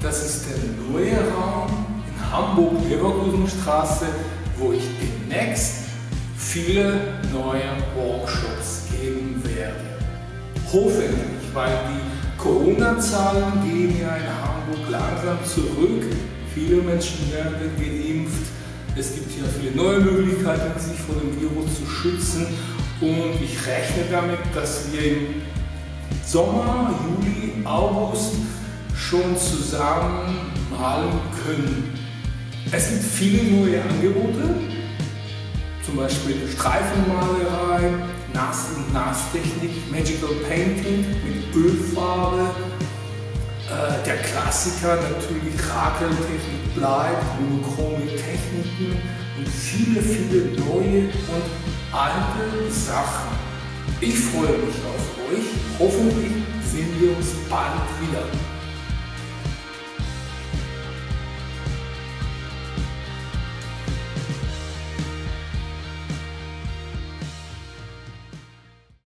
Das ist der neue Raum in Hamburg-Eberkusenstraße, wo ich demnächst viele neue Workshops geben werde. Hoffentlich, weil die Corona-Zahlen gehen ja in Hamburg langsam zurück. Viele Menschen werden geimpft. Es gibt hier viele neue Möglichkeiten, sich vor dem Virus zu schützen. Und ich rechne damit, dass wir im Sommer, Juli, August schon zusammen malen können. Es gibt viele neue Angebote, zum Beispiel Streifenmalerei, Nass-Nass-Technik, Magical Painting mit Ölfarbe. Der Klassiker natürlich Krakeltechnik bleibt, monochrome Techniken und viele, viele neue und alte Sachen. Ich freue mich auf euch. Hoffentlich sehen wir uns bald wieder.